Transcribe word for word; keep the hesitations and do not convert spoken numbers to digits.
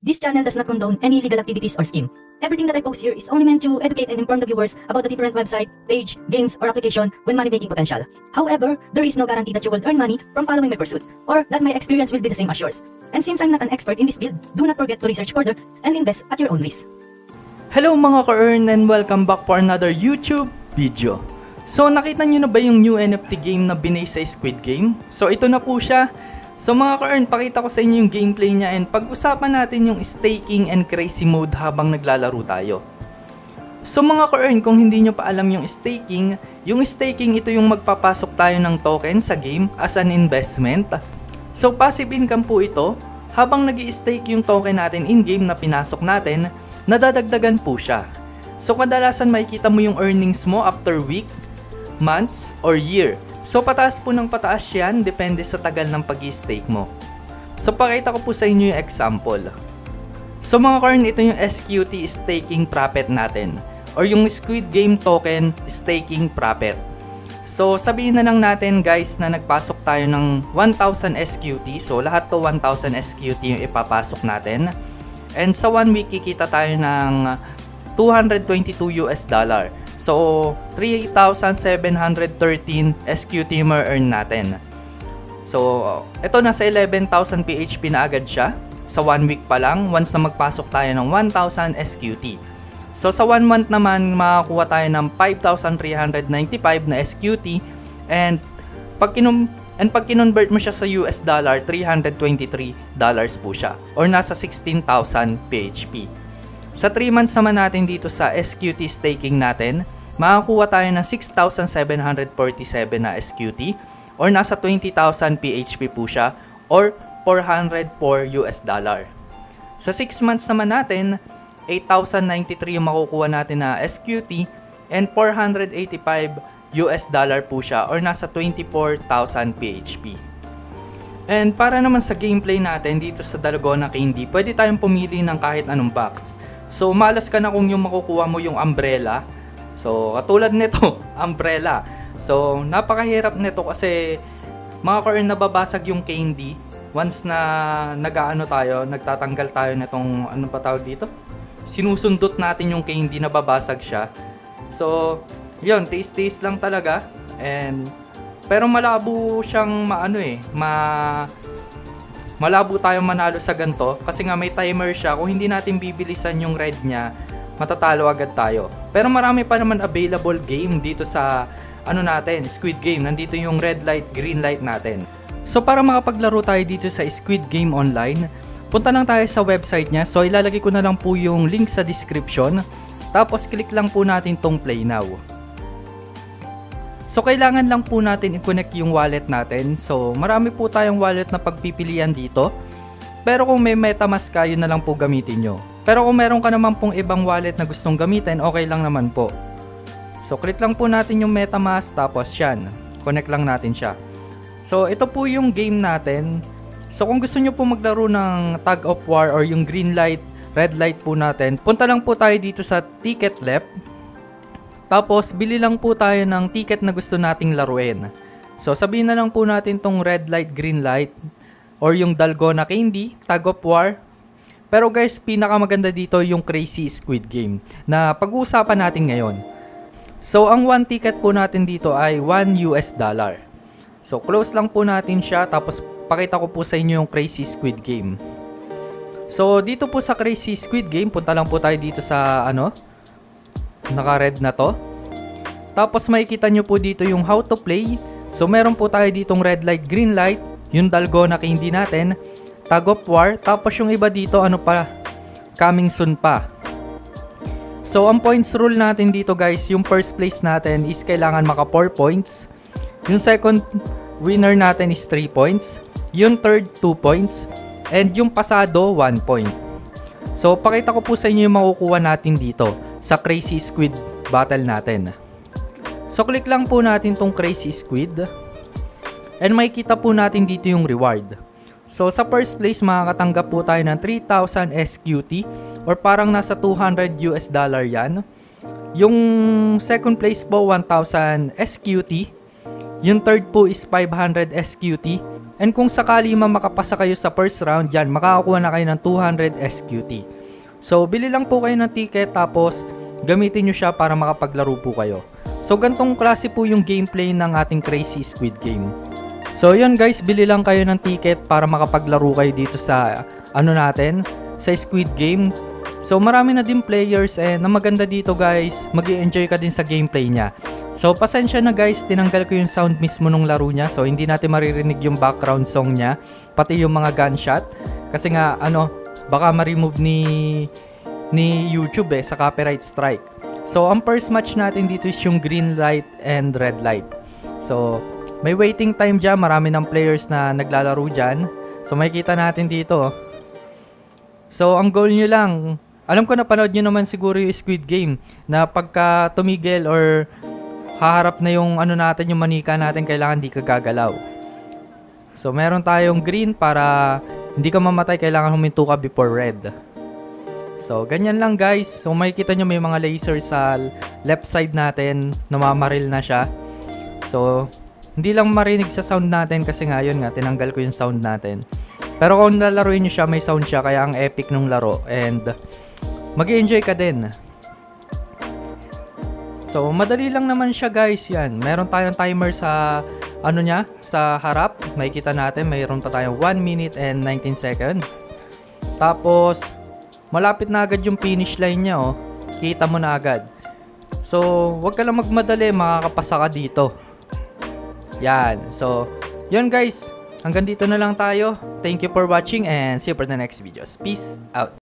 This channel does not condone any legal activities or scheme. Everything that I post here is only meant to educate and inform the viewers about the different website, page, games, or application with money-making potential. However, there is no guarantee that you will earn money from following my pursuit, or that my experience will be the same as yours. And since I'm not an expert in this field, do not forget to research further and invest at your own risk. Hello mga ka-earn and welcome back for another YouTube video. So nakita nyo na ba yung new N F T game na binase sa Squid Game? So ito na po siya. So mga ka-earn, pakita ko sa inyo yung gameplay niya and pag-usapan natin yung staking and crazy mode habang naglalaro tayo. So mga ka-earn, kung hindi nyo pa alam yung staking, yung staking ito yung magpapasok tayo ng token sa game as an investment. So passive income po ito, habang nag-i-stake yung token natin in-game na pinasok natin, nadadagdagan po siya. So kadalasan makikita mo yung earnings mo after week, months, or year. So pataas po ng pataas yan, depende sa tagal ng pag-i-stake mo. So pakita ko po sa inyo yung example. So mga ka-earn, ito yung S Q T staking profit natin, or yung Squid Game token staking profit. So sabihin na lang natin guys na nagpasok tayo ng one thousand S Q T. So lahat to one thousand S Q T yung ipapasok natin. And sa one week kikita tayo ng two hundred twenty-two US dollar. So, three thousand seven hundred thirteen S Q T ma-earn natin. So, ito nasa eleven thousand P H P na agad siya. Sa one week pa lang, once na magpasok tayo ng one thousand S Q T. So, sa one month naman, makakuha tayo ng five thousand three hundred ninety-five na S Q T. And pag, kinum and pag kinonvert mo siya sa U S dollar, three hundred twenty-three dollars po siya. Or nasa sixteen thousand P H P. Sa three months naman natin dito sa S Q T staking natin, makakuha tayo ng six thousand seven hundred forty-seven na S Q T or nasa twenty thousand P H P po siya or four hundred four US dollar. Sa six months naman natin, eight thousand ninety-three yung makukuha natin na S Q T and four hundred eighty-five US dollar po siya or nasa twenty-four thousand P H P. And para naman sa gameplay natin dito sa Dalgona Candy, pwede tayong pumili ng kahit anong box. So malas ka na kung yung makukuha mo yung umbrella. So katulad nito, umbrella. So napakahirap nito kasi mga ka-earn, nababasag yung candy once na nag-aano tayo, nagtatanggal tayo nitong ano pa tawag dito? Sinusundot natin yung candy, nababasag siya. So yun, taste-taste lang talaga and pero malabo siyang maano eh, ma malabo tayong manalo sa ganito kasi nga may timer siya. Kung hindi natin bibilisan yung red niya, matatalo agad tayo. Pero marami pa naman available game dito sa ano natin, Squid Game. Nandito yung red light, green light natin. So para makapaglaro tayo dito sa Squid Game online, punta lang tayo sa website niya. So ilalagay ko na lang po yung link sa description. Tapos click lang po natin tong play now. So kailangan lang po natin i-connect yung wallet natin. So marami po tayong wallet na pagpipilian dito. Pero kung may metamask ka, yun na lang po gamitin nyo. Pero kung meron ka naman pong ibang wallet na gustong gamitin, okay lang naman po. So click lang po natin yung metamask tapos yan. Connect lang natin siya. So ito po yung game natin. So kung gusto nyo po maglaro ng tug of war or yung green light, red light po natin, punta lang po tayo dito sa ticket left. Tapos, bili lang po tayo ng ticket na gusto nating laruin. So, sabihin na lang po natin tong red light, green light, or yung Dalgona Candy, tug of war. Pero guys, pinakamaganda dito yung Crazy Squid Game na pag-uusapan natin ngayon. So, ang one ticket po natin dito ay one US dollar. So, close lang po natin siya, tapos pakita ko po sa inyo yung Crazy Squid Game. So, dito po sa Crazy Squid Game, punta lang po tayo dito sa ano, naka-red na to. Tapos makikita nyo po dito yung how to play. So meron po tayo ditong red light, green light, yung Dalgona Candy natin, tug of war, tapos yung iba dito ano pa, coming soon pa. So ang points rule natin dito guys, yung first place natin is kailangan maka four points. Yung second winner natin is three points. Yung third two points and yung pasado one point. So pakita ko po sa inyo yung makukuha natin dito sa Crazy Squid battle natin. So click lang po natin tong Crazy Squid and makikita po natin dito yung reward. So sa first place makakatanggap po tayo ng three thousand S Q T or parang nasa two hundred US dollar yan. Yung second place po one thousand S Q T, yung third po is five hundred S Q T And kung sakali man makapasa kayo sa first round dyan, makakakuha na kayo ng two hundred S Q T. So, bili lang po kayo ng ticket tapos gamitin nyo siya para makapaglaro po kayo. So, gantong klase po yung gameplay ng ating Crazy Squid Game. So, yun guys, bili lang kayo ng ticket para makapaglaro kayo dito sa, ano natin, sa Squid Game. So, marami na din players and ang maganda dito guys, mag-i-enjoy ka din sa gameplay niya. So, pasensya na guys, tinanggal ko yung sound mismo nung laro niya. So, hindi natin maririnig yung background song niya, pati yung mga gunshot. Kasi nga, ano, baka ma-remove ni, ni YouTube eh, sa copyright strike. So, ang first match natin dito is yung green light and red light. So, may waiting time dyan, marami ng players na naglalaro dyan. So, makikita natin dito. So, ang goal nyo lang, alam ko na panood nyo naman siguro yung Squid Game na pagka tumigil or haharap na yung ano natin, yung manika natin, kailangan di ka gagalaw. So, meron tayong green para hindi ka mamatay, kailangan huminto ka before red. So, ganyan lang guys. So, makikita nyo may mga laser sa left side natin, namamaril na siya. So, hindi lang marinig sa sound natin kasi nga yun nga, tinanggal ko yung sound natin. Pero kung nalaroin nyo siya, may sound siya kaya ang epic nung laro and mag-i-enjoy ka din. So, madali lang naman siya guys, yan. Meron tayong timer sa, ano niya, sa harap. Makikita natin, mayroon pa tayong one minute and nineteen seconds. Tapos, malapit na agad yung finish line niya, oh. Kita mo na agad. So, wag ka lang magmadali, makakapasa ka dito. Yan, so, yun guys. Hanggang dito na lang tayo. Thank you for watching and see you for the next videos. Peace out!